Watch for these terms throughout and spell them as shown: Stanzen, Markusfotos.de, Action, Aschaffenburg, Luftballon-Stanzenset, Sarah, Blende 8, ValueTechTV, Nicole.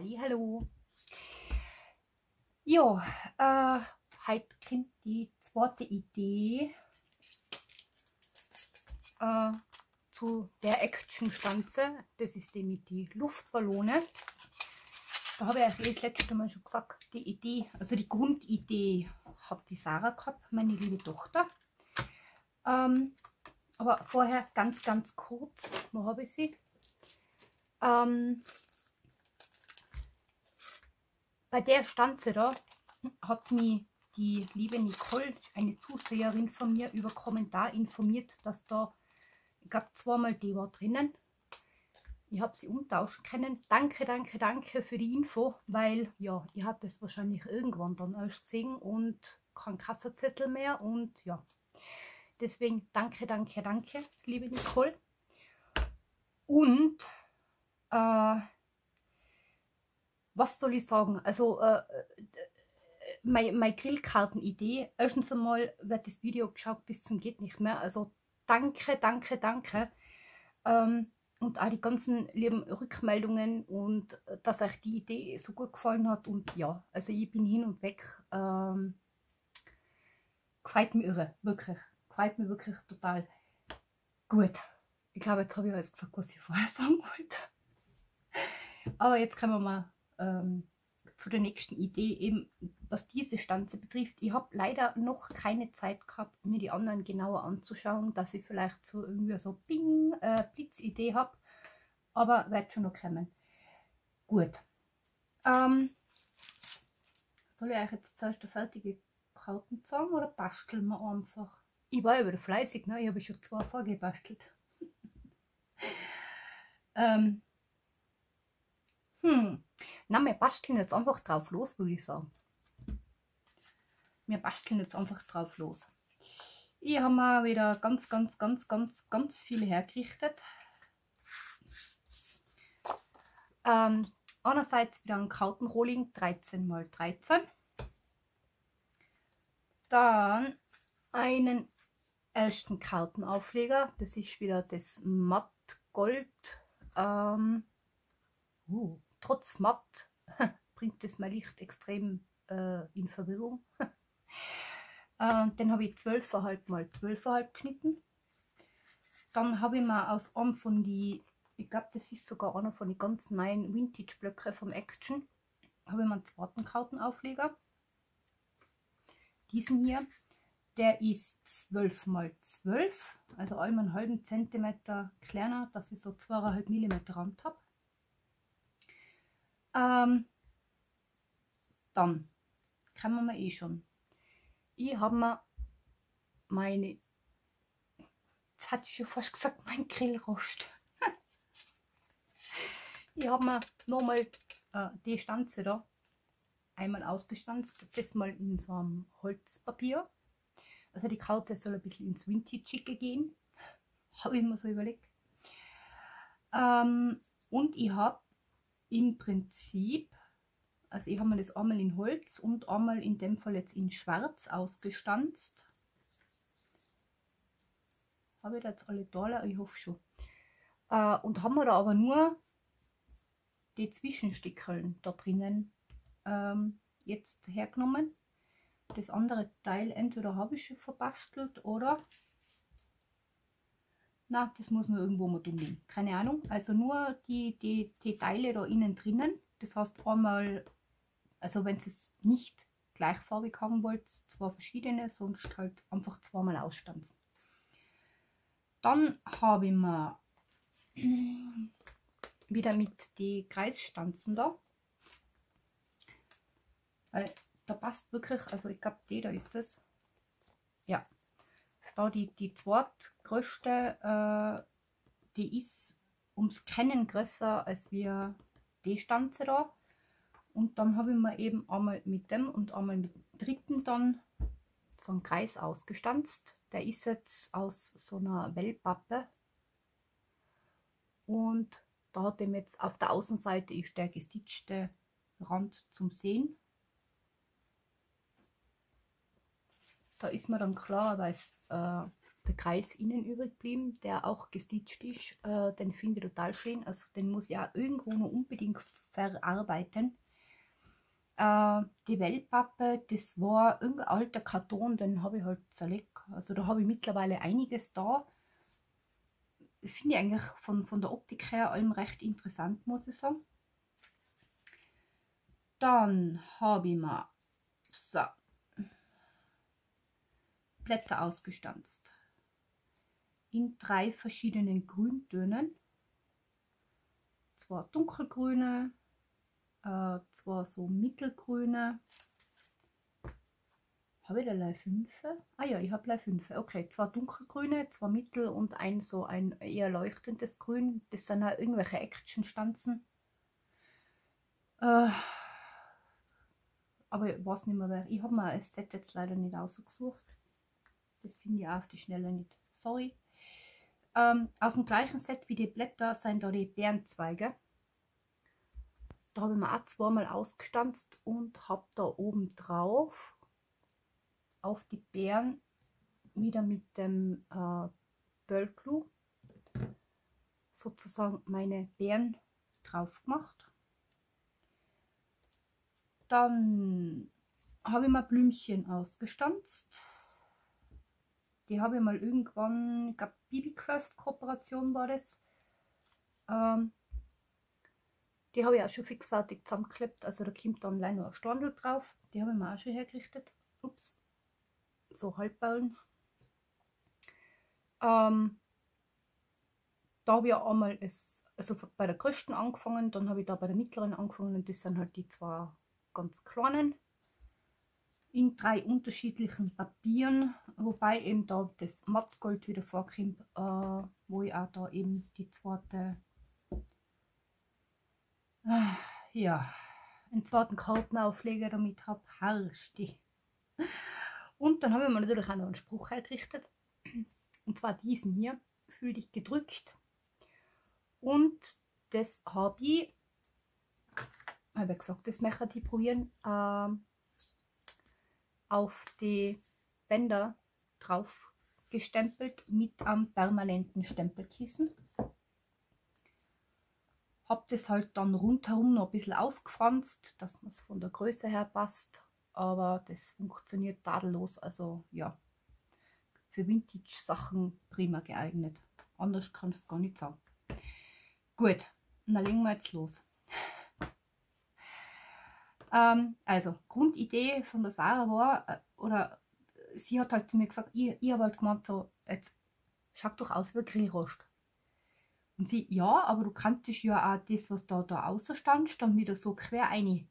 Hallihallo. Jo, heute kommt die zweite Idee zu der Action-Stanze. Das ist die mit den Luftballone. Da habe ich euch das letzte Mal schon gesagt, die Idee, also die Grundidee hat die Sarah gehabt, meine liebe Tochter. Aber vorher ganz kurz, wo habe ich sie? Bei der Stanze da hat mich die liebe Nicole, eine Zuseherin von mir, über Kommentar informiert, dass da, ich glaube, zweimal die war drinnen. Ich habe sie umtauschen können. Danke für die Info, weil ja, ihr habt das wahrscheinlich irgendwann dann erst gesehen und kein Kassenzettel mehr und ja. Deswegen danke, liebe Nicole. Und was soll ich sagen? Also meine Grillkarten-Idee. Erstens einmal wird das Video geschaut bis zum geht nicht mehr. Also danke. Und auch die ganzen lieben Rückmeldungen und dass euch die Idee so gut gefallen hat. Und ja, also ich bin hin und weg. Gefällt mir irre, wirklich. Gefällt mir wirklich total gut. Ich glaube, jetzt habe ich alles gesagt, was ich vorher sagen wollte. Aber jetzt kommen wir mal zu der nächsten Idee, eben was diese Stanze betrifft. Ich habe leider noch keine Zeit gehabt, mir die anderen genauer anzuschauen, dass ich vielleicht so irgendwie so Bing, Blitzidee habe. Aber wird schon noch kommen. Gut. Soll ich euch jetzt zuerst eine fertige Karten sagen oder basteln wir einfach? Ich war ja wieder fleißig, ne? Ich habe schon zwei vorgebastelt. Na, wir basteln jetzt einfach drauf los, würde ich sagen. Wir basteln jetzt einfach drauf los. Ich habe mir wieder ganz viele hergerichtet. Einerseits wieder ein Kartenrolling 13×13. Dann einen ersten Kartenaufleger. Das ist wieder das Mattgold. Trotz matt bringt es mein Licht extrem in Verwirrung. Den habe ich 12,5 x 12,5 geschnitten. Dann habe ich mir aus einem von die, ich glaube, das ist sogar einer von den ganz neuen Vintage-Blöcke vom Action, habe ich mir einen zweiten Kartenaufleger. Diesen hier. Der ist 12 x 12, also einmal einen halben Zentimeter kleiner, dass ich so 2,5 mm Rand habe. Dann kommen wir schon. Ich habe mir meine, jetzt hatte ich schon fast gesagt, mein Grillrost. Ich habe mir nochmal die Stanze da einmal ausgestanzt, das mal in so einem Holzpapier. Also die Karte soll ein bisschen ins Vintage-Schicke gehen, habe ich mir so überlegt. Und ich habe im Prinzip, also ich habe mir das einmal in Holz und einmal in dem Fall jetzt in Schwarz ausgestanzt. Habe ich da jetzt alle da? Ich hoffe schon. Und haben wir da aber nur die Zwischenstickeln da drinnen jetzt hergenommen. Das andere Teil entweder habe ich schon verbastelt oder na, das muss nur irgendwo mal dumm liegen. Keine Ahnung. Also nur die Teile da innen drinnen. Das heißt einmal, also wenn ihr es nicht gleichfarbig haben wollt, zwei verschiedene, sonst halt einfach zweimal ausstanzen. Dann habe ich mir wieder mit den Kreisstanzen da. Da passt wirklich, also ich glaube, die da ist das. Ja, da die zweitgrößte, die ist ums Kennen größer als wir die Stanze da. Und dann habe ich mir eben einmal mit dem und einmal mit dem dritten dann so einen Kreis ausgestanzt. Der ist jetzt aus so einer Wellpappe. Und da hat dem jetzt auf der Außenseite ist der gestitchte Rand zum Sehen. Da ist mir dann klar, weil es der Kreis innen übrig geblieben, der auch gestitcht ist. Den finde ich total schön. Also den muss ich auch irgendwo noch unbedingt verarbeiten. Die Wellpappe, das war irgendein alter Karton, den habe ich halt zerlegt. Also da habe ich mittlerweile einiges da. Finde ich eigentlich von der Optik her allem recht interessant, muss ich sagen. Dann habe ich mal so Blätter ausgestanzt in 3 verschiedenen Grüntönen. 2 dunkelgrüne, 2 so mittelgrüne. Habe ich da gleich 5? Ah ja, ich habe gleich 5. Okay, 2 dunkelgrüne, 2 mittel und ein so ein eher leuchtendes Grün. Das sind halt irgendwelche Action-Stanzen. Aber ich weiß nicht mehr, wer. Ich habe mir ein Set jetzt leider nicht ausgesucht. Das finde ich auch auf die Schnelle nicht. Sorry. Aus dem gleichen Set wie die Blätter sind da die Bärenzweige. Da habe ich mir auch 2-mal ausgestanzt und habe da oben drauf auf die Beeren wieder mit dem Böllglue sozusagen meine Beeren drauf gemacht. Dann habe ich mal Blümchen ausgestanzt. Die habe ich mal irgendwann, ich glaube Babycraft-Kooperation war das. Die habe ich auch schon fixfertig zusammengeklebt, also da kommt dann leider noch ein Standel drauf. Die habe ich mir auch schon hergerichtet. Ups. So Halbbeulen. Da habe ich auch einmal also bei der größten angefangen, dann habe ich da bei der mittleren angefangen und das sind halt die 2 ganz kleinen in 3 unterschiedlichen Papieren, wobei eben da das Mattgold wieder vorkommt, wo ich auch da eben die zweite, ja, einen zweiten Kartenaufleger damit habe. Herrste. Und dann habe ich mir natürlich auch noch einen Spruch hergerichtet. Und zwar diesen hier. Fühl dich gedrückt. Und das habe ich gesagt, das möchte ich probieren, auf die Bänder drauf gestempelt mit einem permanenten Stempelkissen. Habe das halt dann rundherum noch ein bisschen ausgefranst, dass man es von der Größe her passt. Aber das funktioniert tadellos, also ja, für Vintage-Sachen prima geeignet. Anders kann ich es gar nicht sagen. Gut, dann legen wir jetzt los. Also, Grundidee von der Sarah war, oder sie hat halt zu mir gesagt, ich habe halt gemeint, so, jetzt schaut doch aus wie Grillrost. Und sie, ja, aber du kanntest ja auch das, was da außerstand, dann wieder so quer rein. Und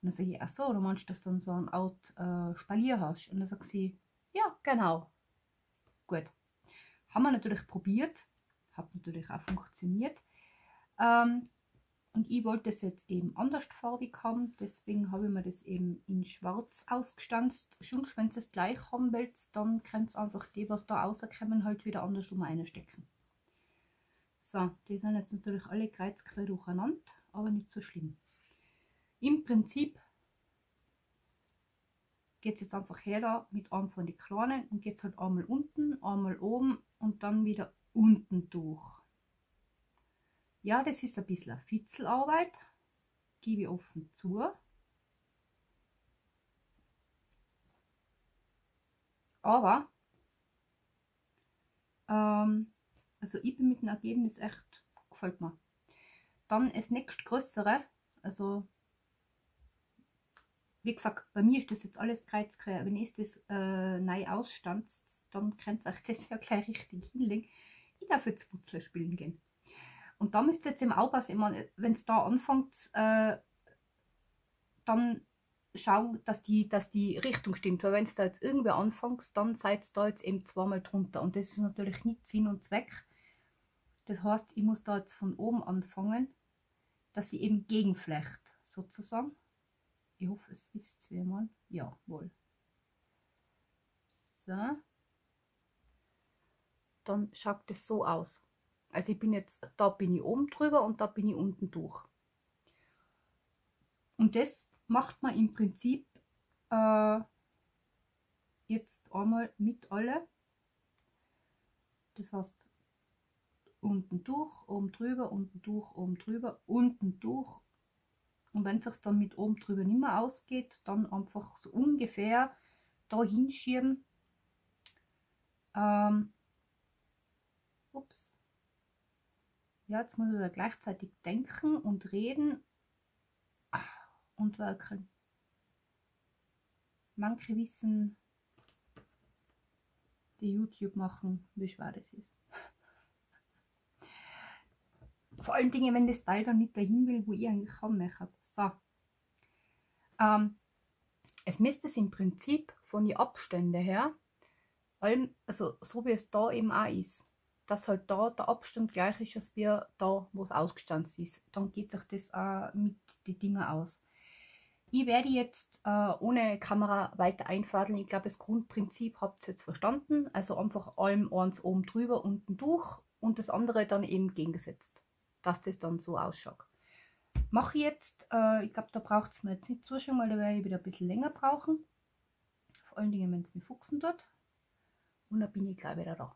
dann sage ich, ach so, oder meinst du, dass du dann so einen Spalier hast? Und dann sagt sie, ja, genau. Gut. Haben wir natürlich probiert. Hat natürlich auch funktioniert. Und ich wollte das jetzt eben andersfarbig haben. Deswegen habe ich mir das eben in schwarz ausgestanzt. Schon, wenn du es gleich haben willst, dann kannst du einfach die, was da rauskommen, halt wieder andersrum reinstecken. So, die sind jetzt natürlich alle kreuzquer durcheinander, aber nicht so schlimm. Im Prinzip geht es jetzt einfach her da mit einem von den kleinen und geht es halt einmal unten, einmal oben und dann wieder unten durch. Ja, das ist ein bisschen eine Fitzelarbeit, gebe ich offen zu. Aber, also ich bin mit dem Ergebnis echt, gefällt mir. Dann das nächstgrößere, also wie gesagt, bei mir ist das jetzt alles kreuzquer. Wenn ihr das neu ausstanzt, dann könnt ihr euch das ja gleich richtig hinlegen. Ich darf jetzt Putzler spielen gehen. Und da müsst ihr jetzt im Aufpassen, wenn es da anfängt, dann schauen, dass die Richtung stimmt. Weil wenn es da jetzt irgendwer anfängt, dann seid ihr da jetzt eben 2-mal drunter. Und das ist natürlich nicht Sinn und Zweck. Das heißt, ich muss da jetzt von oben anfangen, dass sie eben gegenflecht, sozusagen. Ich hoffe, es ist zweimal. Ja, wohl. So. Dann schaut es so aus. Also ich bin jetzt, da bin ich oben drüber und da bin ich unten durch. Und das macht man im Prinzip jetzt einmal mit alle. Das heißt, unten durch, oben drüber, unten durch, oben drüber, unten durch. Und wenn es sich dann mit oben drüber nicht mehr ausgeht, dann einfach so ungefähr da hinschieben. Ups. Ja, jetzt muss ich wieder gleichzeitig denken und reden und werkeln. Manche wissen, die YouTube machen, wie schwer das ist. Vor allen Dingen, wenn das Teil dann nicht dahin will, wo ich eigentlich anmache. So. Es müsste es im Prinzip von den Abständen her, also so wie es da eben auch ist, dass halt da der Abstand gleich ist, als wir da, wo es ausgestanzt ist. Dann geht sich das auch mit den Dingen aus. Ich werde jetzt ohne Kamera weiter einfadeln. Ich glaube, das Grundprinzip habt ihr jetzt verstanden. Also einfach allem eins oben drüber, unten durch und das andere dann eben gegengesetzt, dass das dann so ausschaut. Mache ich jetzt, ich glaube, da braucht es mir jetzt nicht zuschauen, weil da werde ich wieder ein bisschen länger brauchen. Vor allen Dingen, wenn es mich fuchsen tut. Und dann bin ich gleich wieder da.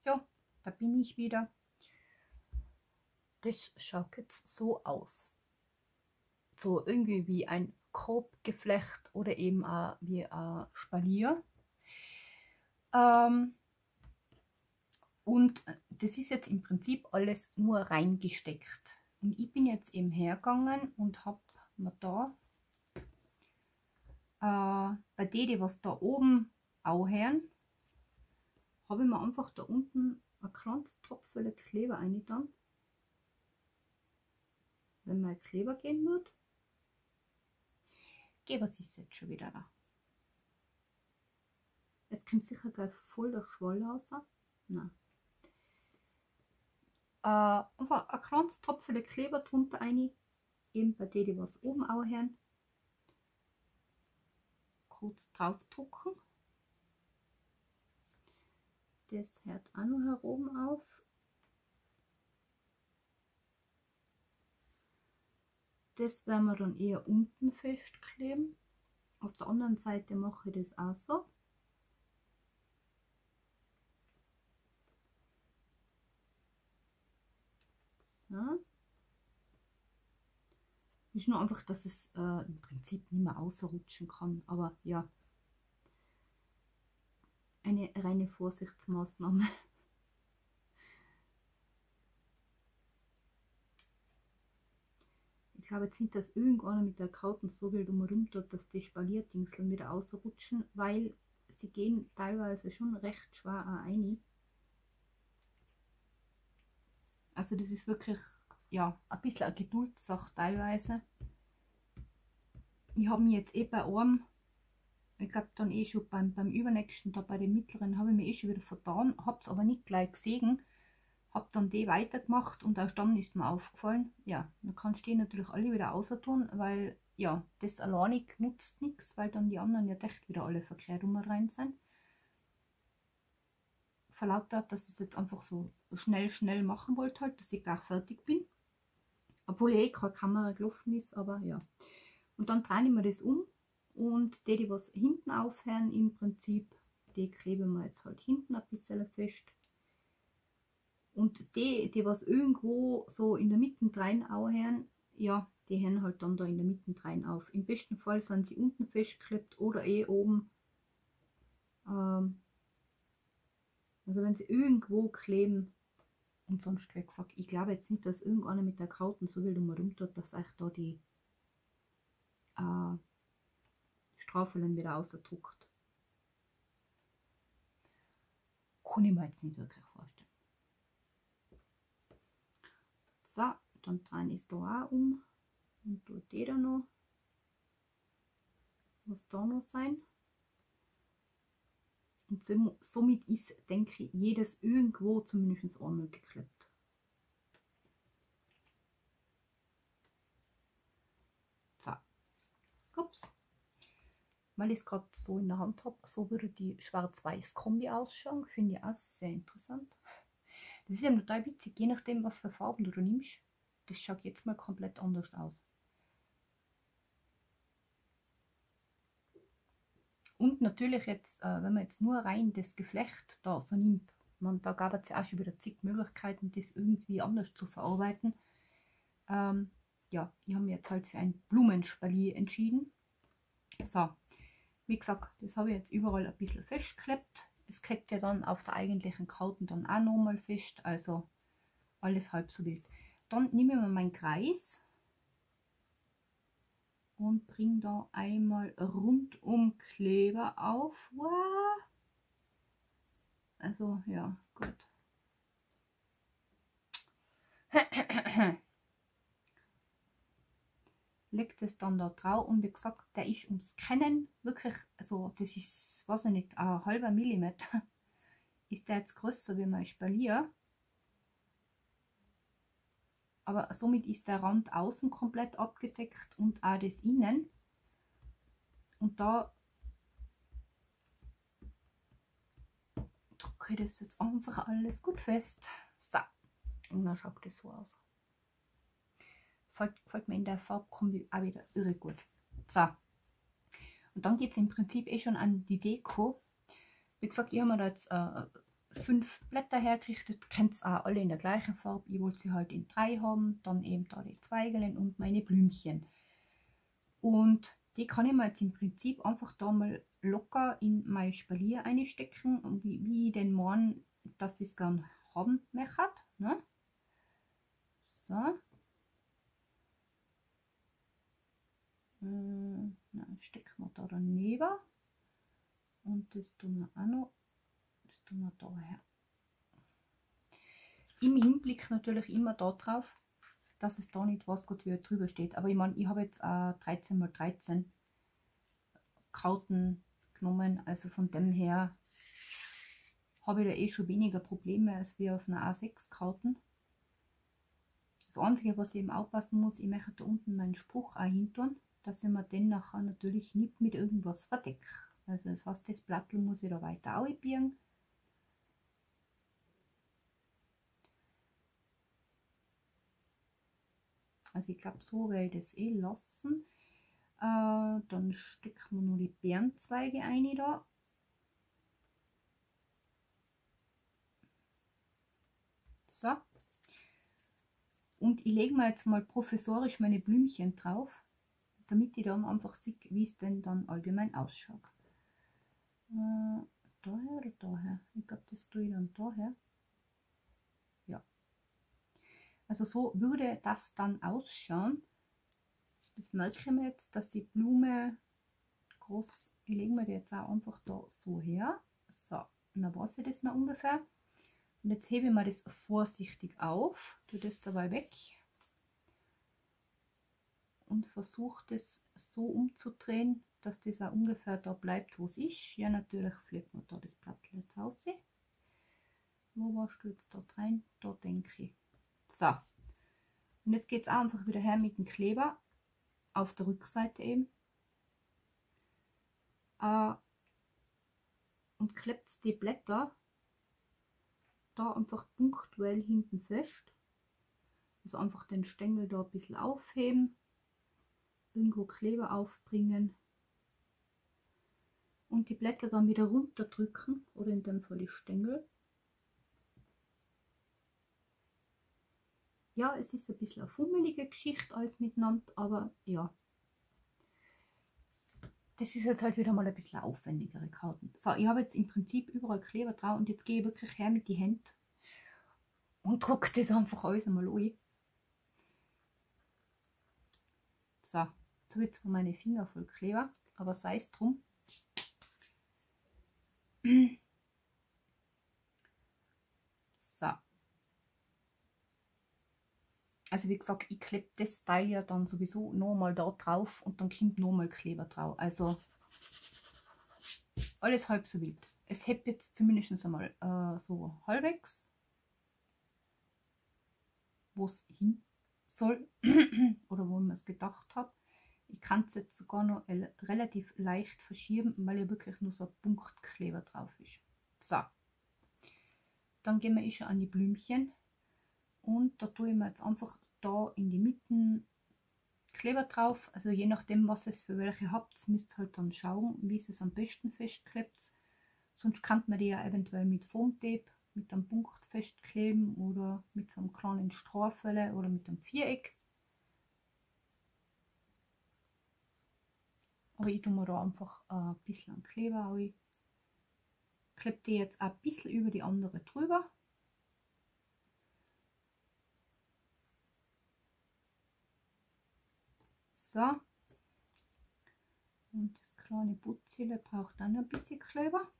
So, da bin ich wieder. Das schaut jetzt so aus. So irgendwie wie ein Korbgeflecht oder eben auch wie ein Spalier. Und das ist jetzt im Prinzip alles nur reingesteckt. Und ich bin jetzt eben hergegangen und habe mir da bei denen, was da oben auch hören, habe ich mir einfach da unten ein kleines Tropfen Kleber reingetan. Wenn mein Kleber gehen wird. Geh, was ist jetzt schon wieder da? Jetzt kommt sicher gleich voll der Schwall raus. Nein. Einfach ein kleines Tropfen Kleber drunter rein. Eben bei denen, was oben auch hören. Kurz draufdrucken. Das hört auch noch hier oben auf. Das werden wir dann eher unten festkleben. Auf der anderen Seite mache ich das auch so. So. Ist nur einfach, dass es im Prinzip nicht mehr rausrutschen kann, aber ja. Eine reine Vorsichtsmaßnahme. Ich glaube jetzt nicht, dass irgendeiner mit der Karten so wild umherum tut, dass die Spalierdingsel wieder ausrutschen, weil sie gehen teilweise schon recht schwer auch rein. Also das ist wirklich ja, ein bisschen eine Geduldssache teilweise. Ich habe mich jetzt eh bei einem, ich glaube dann eh schon beim übernächsten, da bei dem mittleren, habe ich mir eh schon wieder vertan, habe es aber nicht gleich gesehen, habe dann die weitergemacht und auch dann ist mir aufgefallen, ja, man kann die natürlich alle wieder außer tun, weil ja, das alleine nutzt nichts, weil dann die anderen ja echt wieder alle verkehrt um rein sind. Verlautert, dass ich es jetzt einfach so schnell machen wollte, halt, dass ich gleich fertig bin, obwohl eh keine Kamera gelaufen ist, aber ja. Und dann drehe ich mir das um. Und die was hinten aufhören, im Prinzip, die kleben wir jetzt halt hinten ein bisschen fest. Und die was irgendwo so in der Mitte rein aufhören, ja, die hören halt dann da in der Mitte rein auf. Im besten Fall sind sie unten festgeklebt oder eh oben. Also wenn sie irgendwo kleben und sonst wie gesagt, ich glaube jetzt nicht, dass irgendeiner mit der Krauten so wild umherum tut, dass euch da die Strafeln wieder ausgedruckt. Kann ich mir jetzt nicht wirklich vorstellen. So, dann drehe ich es da auch um und tue die da noch. Muss da noch sein. Und somit ist, denke ich, jedes irgendwo zumindest einmal geklebt. So. Ups. Weil ich es gerade so in der Hand habe, so würde die Schwarz-Weiß-Kombi ausschauen. Finde ich auch sehr interessant. Das ist ja total witzig, je nachdem, was für Farben du nimmst. Das schaut jetzt mal komplett anders aus. Und natürlich jetzt, wenn man jetzt nur rein das Geflecht da so nimmt, man, da gab es ja auch schon wieder zig Möglichkeiten, das irgendwie anders zu verarbeiten. Ja, ich habe mich jetzt halt für ein Blumenspalier entschieden. So, wie gesagt, das habe ich jetzt überall ein bisschen festgeklebt. Es klebt ja dann auf der eigentlichen Karte dann auch nochmal fest, also alles halb so wild. Dann nehme ich mir meinen Kreis und bringe da einmal rundum Kleber auf. Wow. Also ja, gut. Legt es dann da drauf und wie gesagt, der ist ums Kennen wirklich, also das ist, weiß ich nicht, ein halber Millimeter. Ist der jetzt größer wie mein Spalier. Aber somit ist der Rand außen komplett abgedeckt und auch das Innen. Und da drücke ich das jetzt einfach alles gut fest. So, und dann schaut das so aus. Gefällt mir in der Farbkombi auch wieder irre gut. So, und dann geht es im Prinzip eh schon an die Deko. Wie gesagt, ich habe mir da jetzt 5 Blätter hergerichtet, kennt es auch alle in der gleichen Farbe. Ich wollte sie halt in 3 haben, dann eben da die Zweigeln und meine Blümchen. Und die kann ich mir jetzt im Prinzip einfach da mal locker in mein Spalier einstecken und wie ich den Mann, dass ich es gern haben möchte. Ne? So. Dann stecken wir da daneben und das tun wir auch noch, das tun wir da her. Im Hinblick natürlich immer darauf, dass es da nicht was gut wie drüber steht, aber ich meine, ich habe jetzt 13×13 Karten genommen, also von dem her habe ich da eh schon weniger Probleme als wir auf einer A6 Karten. Das Einzige, was ich eben aufpassen muss, ich möchte da unten meinen Spruch auch hintun, dass ich mir den nachher natürlich nicht mit irgendwas verdecke. Also das heißt, das Blattl muss ich da weiter aufbiegen. Also ich glaube, so werde ich das eh lassen. Dann stecken wir nur die Beerenzweige ein da. So. Und ich lege mir jetzt mal provisorisch meine Blümchen drauf, damit ich dann einfach sehe, wie es denn dann allgemein ausschaut. Daher oder daher? Ich glaube, das tue ich dann daher. Ja. Also so würde das dann ausschauen. Das merke ich mir jetzt, dass die Blume groß, ich lege mir die jetzt auch einfach da so her. So, dann weiß ich das noch ungefähr. Und jetzt hebe ich mal das vorsichtig auf, tue das dabei weg und versuche das so umzudrehen, dass das auch ungefähr da bleibt, wo es ist. Ja, natürlich fliegt man da das Blatt jetzt raus. Wo warst du jetzt da rein? Da denke ich. So. Und jetzt geht es einfach wieder her mit dem Kleber, auf der Rückseite eben. Und klebt die Blätter da einfach punktuell hinten fest, also einfach den Stängel da ein bisschen aufheben, irgendwo Kleber aufbringen und die Blätter dann wieder runterdrücken oder in dem Fall die Stängel. Ja, es ist ein bisschen eine fummelige Geschichte alles miteinander, aber ja, das ist jetzt halt wieder mal ein bisschen aufwendigere Karten. So, ich habe jetzt im Prinzip überall Kleber drauf und jetzt gehe ich wirklich her mit die Händen und drucke das einfach alles einmal ein. So, jetzt habe ich zwar meine Finger voll Kleber, aber sei es drum. So. Also wie gesagt, ich klebe das Teil ja dann sowieso nochmal da drauf und dann kommt nochmal Kleber drauf. Also alles halb so wild. Es hebt jetzt zumindest einmal so halbwegs, wo es hin soll oder wo man es gedacht hat. Ich kann es jetzt sogar noch relativ leicht verschieben, weil ja wirklich nur so ein Punktkleber drauf ist. So, dann gehen wir schon an die Blümchen. Und da tue ich mir jetzt einfach da in die Mitte Kleber drauf. Also je nachdem, was es für welche habt, müsst ihr halt dann schauen, wie es am besten festklebt. Sonst kann man die ja eventuell mit Foamtape, mit einem Punkt festkleben oder mit so einem kleinen Strahlfälle oder mit einem Viereck. Aber ich tue mir da einfach ein bisschen an Kleber rein. Klebe die jetzt ein bisschen über die andere drüber. So. Und das kleine Putzille braucht dann ein bisschen Kleber.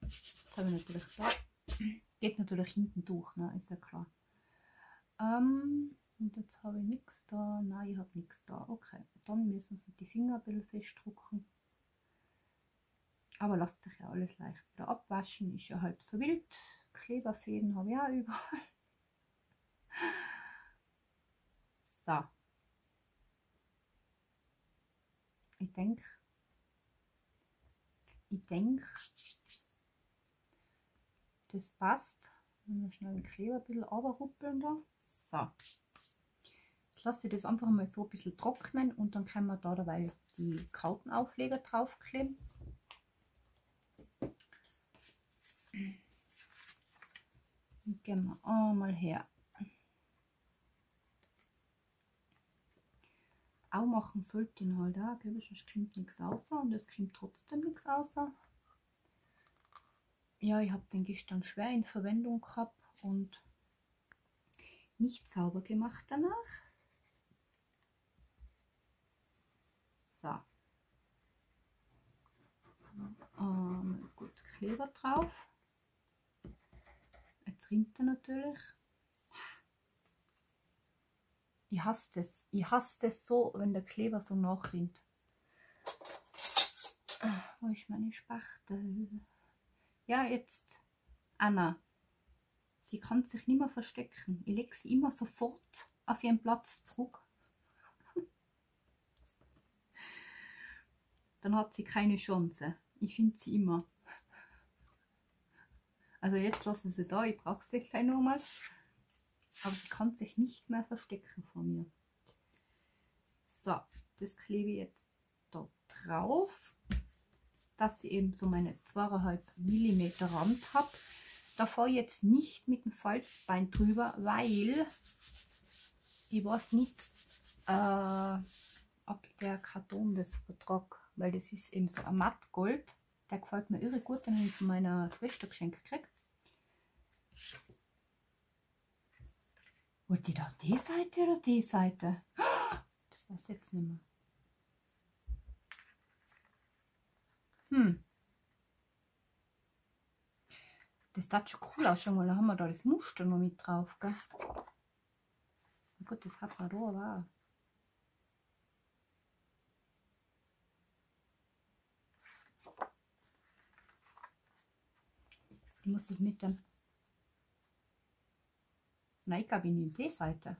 Das habe ich natürlich da. Geht natürlich hinten durch, ne? Ist ja klar. Und jetzt habe ich nichts da. Nein, ich habe nichts da. Okay, dann müssen wir die Finger ein bisschen festdrücken. Aber lasst sich ja alles leicht wieder abwaschen, ist ja halb so wild. Kleberfäden habe ich auch überall. So. Ich denke, das passt. Mal schnell den Kleber ein bisschen runterruppeln da. So. Jetzt lasse ich das einfach mal so ein bisschen trocknen und dann können wir da dabei die Kartenaufleger draufkleben. Dann gehen wir einmal her. Auch machen sollte ich halt auch, gell? Sonst kommt nichts raus und es kommt trotzdem nichts raus. Ja, ich habe den gestern schwer in Verwendung gehabt und nicht sauber gemacht danach. So. Gut, Kleber drauf. Jetzt rinnt er natürlich. Ich hasse das so, wenn der Kleber so nachrinnt. Wo ist meine Spachtel? Ja, jetzt Anna. Sie kann sich nicht mehr verstecken. Ich lege sie immer sofort auf ihren Platz zurück. Dann hat sie keine Chance. Ich finde sie immer. Also jetzt lassen sie da, ich brauche sie gleich nochmal. Aber sie kann sich nicht mehr verstecken vor mir. So, das klebe ich jetzt da drauf, dass ich eben so meine 2,5 mm Rand habe. Da fahre ich jetzt nicht mit dem Falzbein drüber, weil ich weiß nicht, ob der Karton das vertragt, weil das ist eben so ein Mattgold. Der gefällt mir irre gut, den habe ich von meiner Schwester geschenkt gekriegt. Wollte ich da die Seite oder die Seite? Das weiß ich jetzt nicht mehr. Das sieht schon cool aus, schon mal, da haben wir da das Muster noch mit drauf, gell? Oh Gott, das hat man da aber auch. Ich muss das mit dem... Nein, ich glaube, ich nehme die Seite.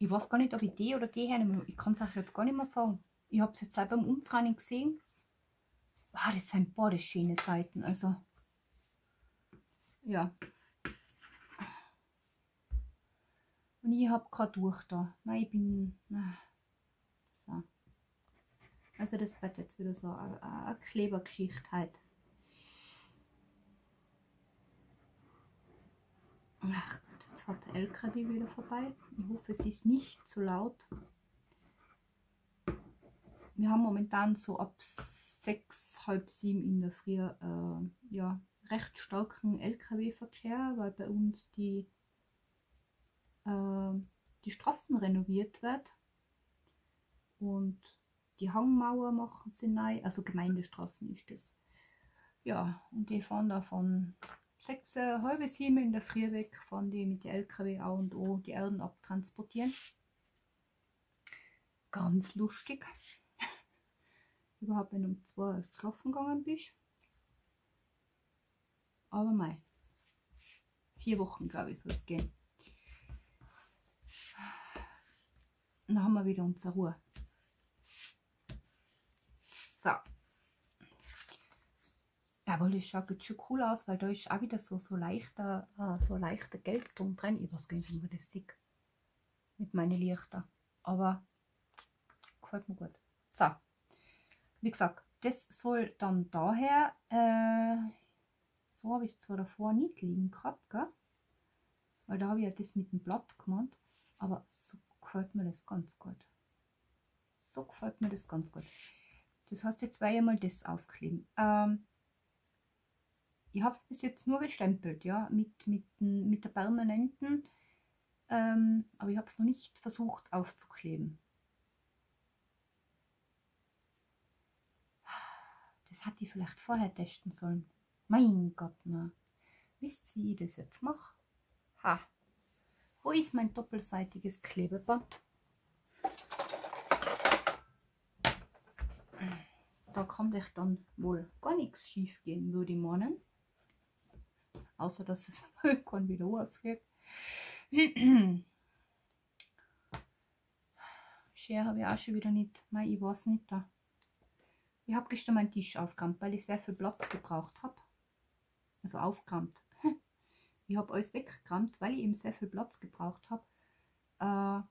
Ich weiß gar nicht, ob ich die oder die hernehme. Ich kann es euch jetzt gar nicht mehr sagen. Ich habe es jetzt selber beim Umdrehen gesehen. Wow, das sind beide schöne Seiten, also ja. Und ich habe gerade durch da. Nein, ich bin. So. Also das wird jetzt wieder so eine Klebergeschichte halt. Ach Gott, jetzt hat der LKW wieder vorbei. Ich hoffe, es ist nicht zu laut. Wir haben momentan so ab 6, halb 7 in der Früh ja, recht starken LKW-Verkehr, weil bei uns die Straßen renoviert wird und die Hangmauer machen sie neu, also Gemeindestraßen ist das. Ja, und die fahren da von 6, halb 7 in der Früh weg, fahren die mit den LKW A und O die Erden abtransportieren. Ganz lustig. Überhaupt, wenn du um 2 schlafen gegangen bist. Aber mei. 4 Wochen, glaube ich, soll es gehen. Dann haben wir wieder unsere Ruhe. So. Jawohl, es schaut schon cool aus, weil da ist auch wieder so leichter Gelbton drin. Ich weiß gar nicht, wie man das sieht mit meinen Lichtern. Aber gefällt mir gut. So, wie gesagt, das soll dann daher, so habe ich es zwar davor nicht liegen gehabt, gell? Weil da habe ich ja das mit dem Blatt gemeint, aber so gefällt mir das ganz gut. So gefällt mir das ganz gut. Das heißt, jetzt werde ich mal das aufkleben. Ich habe es bis jetzt nur gestempelt, ja, mit der permanenten, aber ich habe es noch nicht versucht aufzukleben. Das hätte ich vielleicht vorher testen sollen. Mein Gott, na. Wisst ihr, wie ich das jetzt mache? Ha! Wo ist mein doppelseitiges Klebeband? Da kann euch dann wohl gar nichts schief gehen, würde ich meinen. Außer, dass es kein wieder hochfliegt. Schere habe ich auch schon wieder nicht. Nein, ich weiß nicht da. Ich habe gestern meinen Tisch aufgeräumt, weil ich sehr viel Platz gebraucht habe. Also aufgeräumt. Ich habe alles weggeräumt, weil ich eben sehr viel Platz gebraucht habe.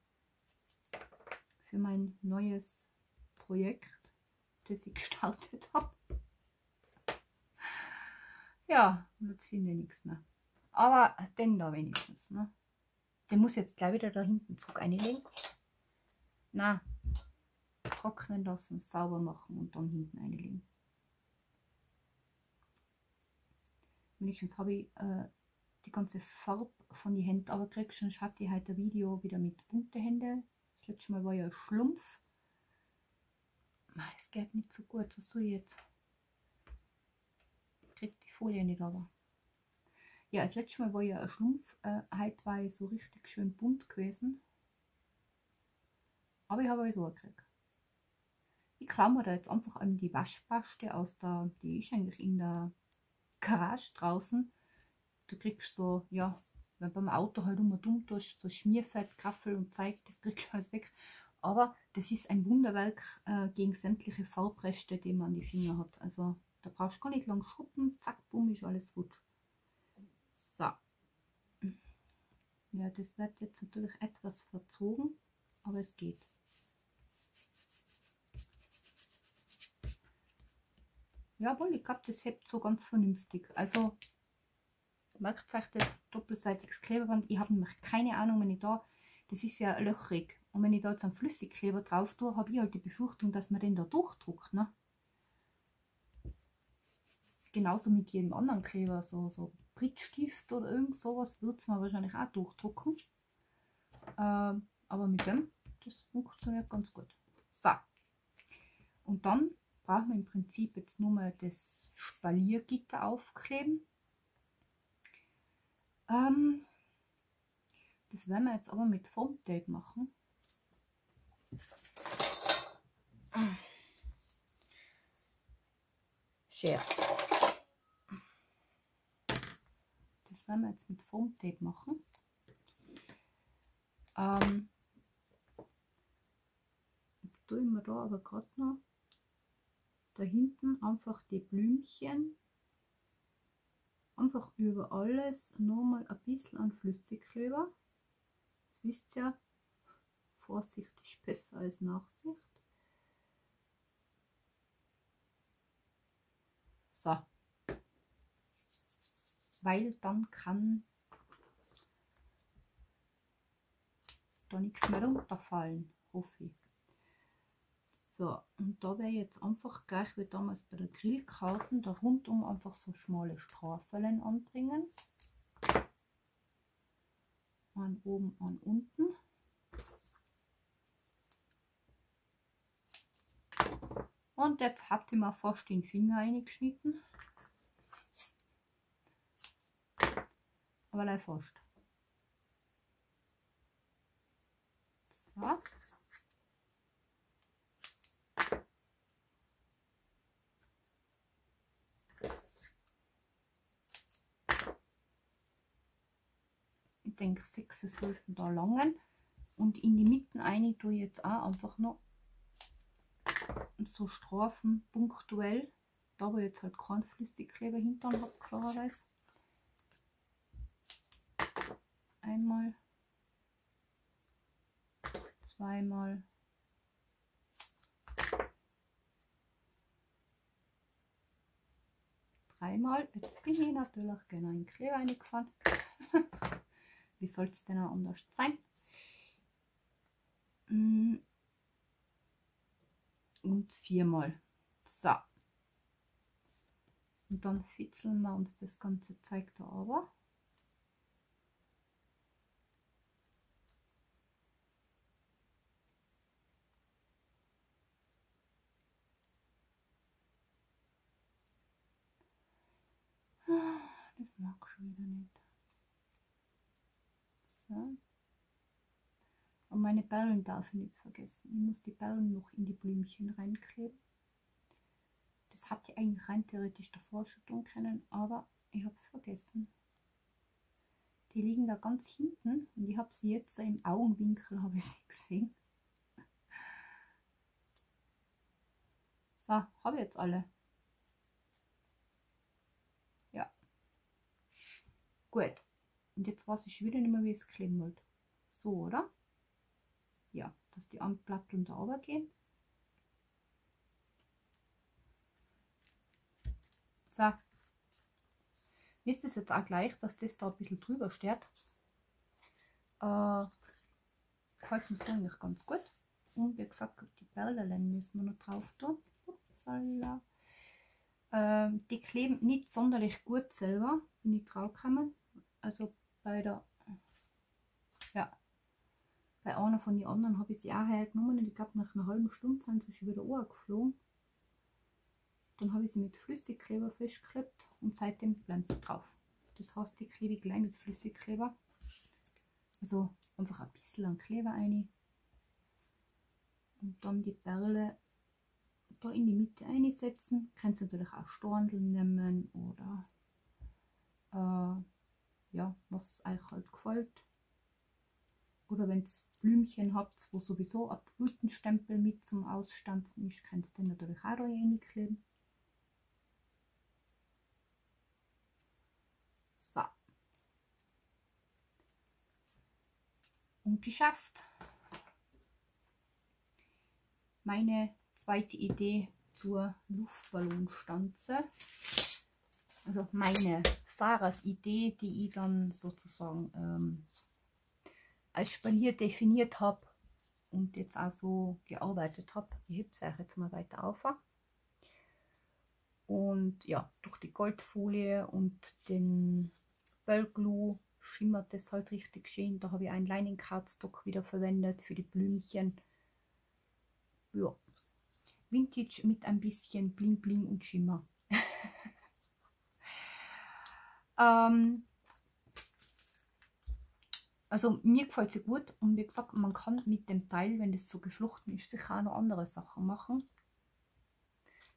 Für mein neues Projekt, das ich gestartet habe. Ja, und jetzt finde ich nichts mehr. Aber den da wenigstens. Ne? Den muss jetzt gleich wieder da hinten zurück einlegen. Na, trocknen lassen, sauber machen und dann hinten einlegen. Wenigstens habe ich die ganze Farbe von den Händen abgekriegt. Sonst hatte ich heute ein Video wieder mit bunten Händen. Das letzte Mal war ja ein Schlumpf. Das geht nicht so gut, was soll ich jetzt? Ich krieg die Folie nicht, aber. Ja, das letzte Mal war ja ein Schlumpf, heute war ich so richtig schön bunt gewesen. Aber ich habe alles angekriegt. Ich klaue mir da jetzt einfach an die Waschpaste aus der, die ist eigentlich in der Garage draußen. Du kriegst so, ja, wenn beim Auto halt immer dumm tust, so Schmierfett, Graffel und Zeug, das kriegst du alles weg. Aber das ist ein Wunderwerk gegen sämtliche Farbreste, die man an die Finger hat. Also da brauchst du gar nicht lang schrubben, zack, bumm, ist alles gut. So. Ja, das wird jetzt natürlich etwas verzogen, aber es geht. Jawohl, ich glaube, das hebt so ganz vernünftig. Also, merkt euch das doppelseitiges Klebeband. Ich habe nämlich keine Ahnung, wenn ich da, das ist ja löchrig. Und wenn ich da jetzt einen Flüssigkleber drauf tue, habe ich halt die Befürchtung, dass man den da durchdruckt. Ne? Genauso mit jedem anderen Kleber, so Prittstift oder irgend sowas, würde es mir wahrscheinlich auch durchdrucken. Aber mit dem, das funktioniert ganz gut. So. Und dann brauchen wir im Prinzip jetzt nur mal das Spaliergitter aufkleben. Das werden wir jetzt aber mit Foamtape machen. Schere. Das werden wir jetzt mit Foamtape machen. Jetzt tue ich mir da aber gerade noch da hinten einfach die Blümchen einfach über alles nochmal ein bisschen an Flüssigkleber. Das wisst ihr. Vorsicht ist besser als Nachsicht. So. Weil dann kann da nichts mehr runterfallen, hoffe ich. So, und da wäre jetzt einfach gleich wie damals bei der Grillkarten da rundum einfach so schmale Strafeln anbringen. An oben, an unten. Und jetzt hatte ich mir fast den Finger eingeschnitten. Aber leider fast. So. Ich denke, 6 sollten da langen. Und in die Mitte eine tue ich jetzt auch einfach noch so Strafen punktuell Da wo ich jetzt halt keinen Flüssigkleber hinten habe, klarerweise. Einmal, zweimal, dreimal. Jetzt bin ich natürlich genau in den Kleber reingefahren. Wie soll es denn auch anders sein? Und viermal. So. Und dann fitzeln wir uns das ganze Zeug da aber. Das mag ich schon wieder nicht. So. Und meine Perlen darf ich nicht vergessen. Ich muss die Perlen noch in die Blümchen reinkleben. Das hatte ich eigentlich rein theoretisch davor schon tun können, aber ich habe es vergessen. Die liegen da ganz hinten und ich habe sie jetzt so im Augenwinkel habe ich sie gesehen. So, habe ich jetzt alle. Ja. Gut. Und jetzt weiß ich wieder nicht mehr, wie es kleben wollte. So, oder? Ja, dass die Blattl da runter gehen. So. Mir ist das jetzt auch gleich, dass das da ein bisschen drüber steht. Gefällt mir so eigentlich ganz gut. Und wie gesagt, die Perlen müssen wir noch drauf tun. Upsala. Die kleben nicht sonderlich gut selber, bin ich drauf gekommen. Also bei der, ja, bei einer von den anderen habe ich sie auch hergenommen und ich glaube nach einer halben Stunde sind sie schon wieder runtergeflogen. Dann habe ich sie mit Flüssigkleber festgeklebt und seitdem bleibt sie drauf. Das heißt, die klebe ich gleich mit Flüssigkleber. Also einfach ein bisschen an Kleber rein. Und dann die Perle da in die Mitte einsetzen. Könnt ihr natürlich auch Storndeln nehmen oder ja, was euch halt gefällt. Oder wenn ihr Blümchen habt, wo sowieso ein Blütenstempel mit zum Ausstanzen ist, könnt ihr den natürlich auch da reinkleben. So. Und geschafft. Meine zweite Idee zur Luftballonstanze. Also meine Sarahs Idee, die ich dann sozusagen als Spalier definiert habe und jetzt auch so gearbeitet habe. Ich hebe es euch jetzt mal weiter auf. Und ja, durch die Goldfolie und den Böllglue schimmert es halt richtig schön. Da habe ich einen Lining Cardstock wieder verwendet für die Blümchen. Ja, Vintage mit ein bisschen Bling Bling und Schimmer. Also mir gefällt sie gut und wie gesagt, man kann mit dem Teil, wenn das so geflochten ist, sicher auch noch andere Sachen machen.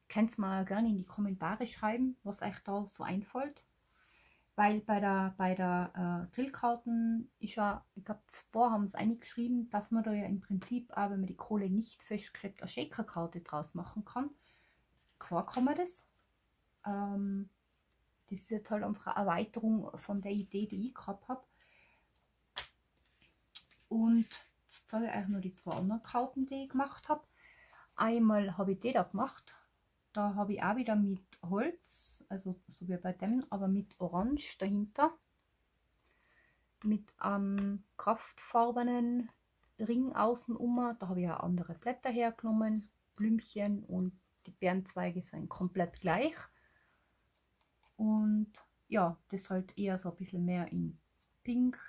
Könnt ihr mal gerne in die Kommentare schreiben, was euch da so einfällt. Weil bei der Grillkarten ist ja, ich glaube, zwei haben es eingeschrieben, dass man da ja im Prinzip auch, wenn man die Kohle nicht festklebt, eine Shakerkarte draus machen kann. Klar kann man das. Das ist jetzt halt einfach eine Erweiterung von der Idee, die ich gehabt habe. Und jetzt zeige ich euch nur die zwei anderen Karten, die ich gemacht habe. Einmal habe ich die da gemacht. Da habe ich auch wieder mit Holz, also so wie bei dem, aber mit Orange dahinter. Mit einem kraftfarbenen Ring außen um. Da habe ich auch andere Blätter hergenommen. Blümchen und die Beerenzweige sind komplett gleich. Und ja, das halt eher so ein bisschen mehr in Pink.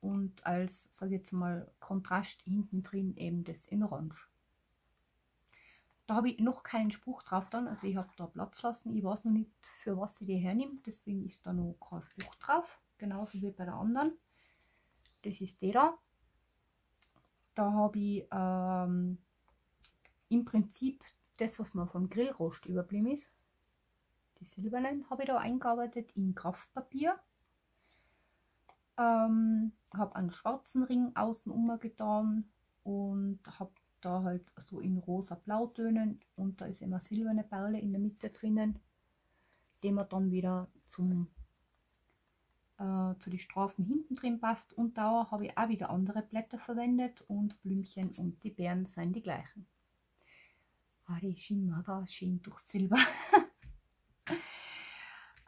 Und als, sage ich jetzt mal, Kontrast hinten drin eben das in Orange. Da habe ich noch keinen Spruch drauf dann, also ich habe da Platz lassen. Ich weiß noch nicht, für was ich die hernimmt, deswegen ist da noch kein Spruch drauf. Genauso wie bei der anderen. Das ist die da. Da habe ich im Prinzip das, was mir vom Grillrost überblieben ist. Die silbernen habe ich da eingearbeitet in Kraftpapier. Habe einen schwarzen Ring außen umgetan und habe da halt so in rosa-blautönen und da ist immer silberne Perle in der Mitte drinnen, die man dann wieder zum, zu den Strophen hinten drin passt. Und da habe ich auch wieder andere Blätter verwendet und Blümchen und die Beeren sind die gleichen. Hari Shimada, schön durch Silber.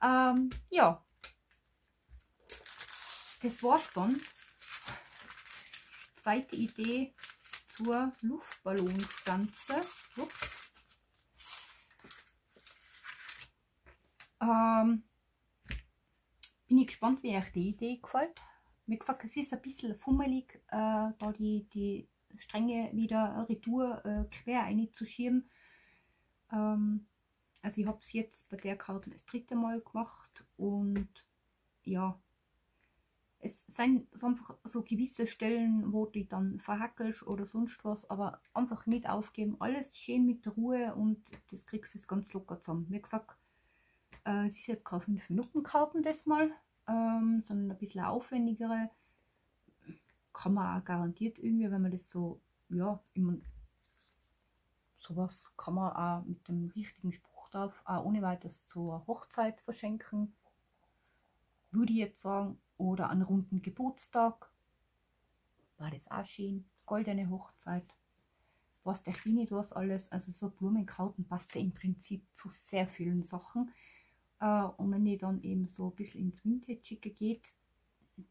Ja, das war's dann. Zweite Idee zur Luftballonstanze. Ups. Bin ich gespannt, wie euch die Idee gefällt. Wie gesagt, es ist ein bisschen fummelig, da die Stränge wieder retour quer einzuschieben. Also ich habe es jetzt bei der Karte das dritte Mal gemacht und ja, es sind einfach so gewisse Stellen, wo du dann verhackelst oder sonst was, aber einfach nicht aufgeben, alles schön mit Ruhe und das kriegst du ganz locker zusammen. Wie gesagt, es ist jetzt keine 5-Minuten-Karten das mal, sondern ein bisschen aufwendigere. Kann man auch garantiert irgendwie, wenn man das so, ja, immer sowas kann man auch mit dem richtigen Spruch drauf, auch ohne weiteres zur Hochzeit verschenken, würde ich jetzt sagen, oder an runden Geburtstag, war das auch schön, goldene Hochzeit, was der Chini, du hast alles, also so Blumenkarten passt ja im Prinzip zu sehr vielen Sachen, und wenn die dann eben so ein bisschen ins Vintage geht,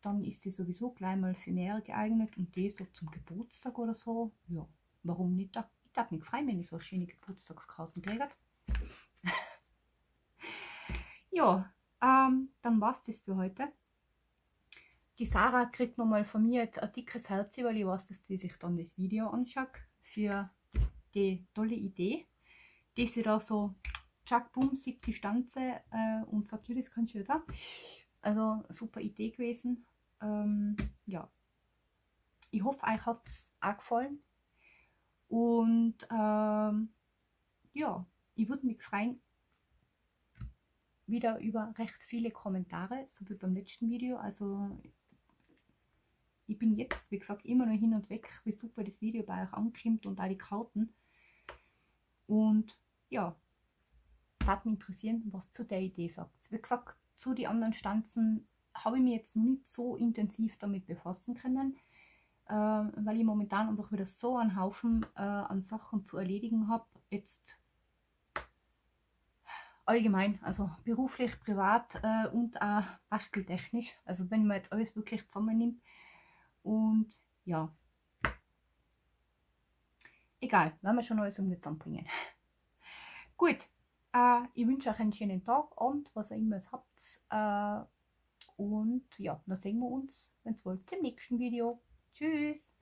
dann ist sie sowieso gleich mal für mehr geeignet und die so zum Geburtstag oder so, ja, warum nicht da? Ich darf mich freuen, wenn ich so schöne Geburtstagskarten kriege. Ja, dann war es das für heute. Die Sarah kriegt nochmal von mir jetzt ein dickes Herz, weil ich weiß, dass die sich dann das Video anschaut für die tolle Idee, die sie da so tschack, bumm, sieht die Stanze und sagt, ja, das kannst du ja da. Also super Idee gewesen. Ja, ich hoffe, euch hat es auch gefallen. Und ja, ich würde mich freuen, wieder über recht viele Kommentare, so wie beim letzten Video. Also ich bin jetzt, wie gesagt, immer noch hin und weg, wie super das Video bei euch ankommt und auch die Karten. Und ja, würde mich interessieren, was zu der Idee sagt. Wie gesagt, zu den anderen Stanzen habe ich mich jetzt nicht so intensiv damit befassen können, weil ich momentan einfach wieder so einen Haufen an Sachen zu erledigen habe, jetzt allgemein, also beruflich, privat und auch basteltechnisch, also wenn man jetzt alles wirklich zusammennimmt und ja, egal, werden wir schon alles irgendwie zusammenbringen. Gut, ich wünsche euch einen schönen Tag, Abend, was ihr immer habt und ja, dann sehen wir uns, wenn es wollt, im nächsten Video. Tschüss!